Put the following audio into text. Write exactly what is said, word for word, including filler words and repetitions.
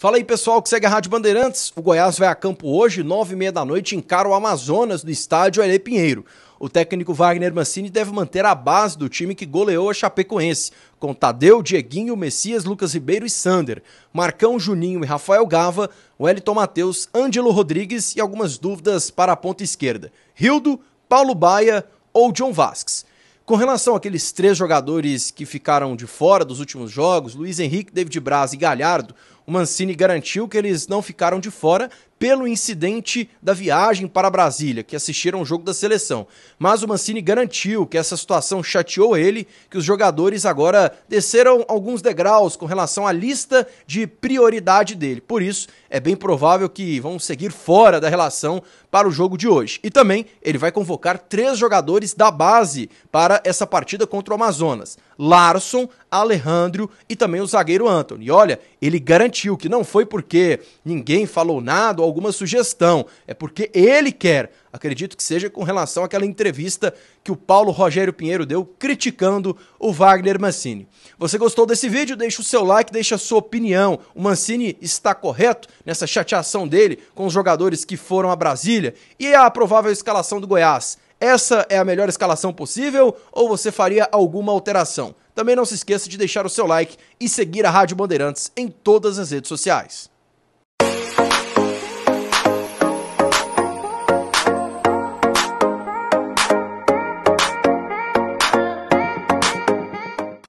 Fala aí, pessoal, que segue a Rádio Bandeirantes. O Goiás vai a campo hoje, nove e meia da noite, encara o Amazonas do estádio Elê Pinheiro. O técnico Wagner Mancini deve manter a base do time que goleou a Chapecoense, com Tadeu, Dieguinho, Messias, Lucas Ribeiro e Sander, Marcão, Juninho e Rafael Gava, Wellington Matheus, Ângelo Rodrigues e algumas dúvidas para a ponta esquerda, Rildo, Paulo Baia ou João Vasques. Com relação àqueles três jogadores que ficaram de fora dos últimos jogos, Luiz Henrique, David Braz e Galhardo, o Mancini garantiu que eles não ficaram de fora pelo incidente da viagem para Brasília, que assistiram o jogo da seleção. Mas o Mancini garantiu que essa situação chateou ele, que os jogadores agora desceram alguns degraus com relação à lista de prioridade dele. Por isso, é bem provável que vão seguir fora da relação para o jogo de hoje. E também ele vai convocar três jogadores da base para essa partida contra o Amazonas: Larson, Alejandro e também o zagueiro Anton. E olha, ele garantiu que não foi porque ninguém falou nada ou alguma sugestão, é porque ele quer. Acredito que seja com relação àquela entrevista que o Paulo Rogério Pinheiro deu criticando o Wagner Mancini. Você gostou desse vídeo? Deixa o seu like, deixa a sua opinião. O Mancini está correto nessa chateação dele com os jogadores que foram a Brasília? E a provável escalação do Goiás? Essa é a melhor escalação possível ou você faria alguma alteração? Também não se esqueça de deixar o seu like e seguir a Rádio Bandeirantes em todas as redes sociais.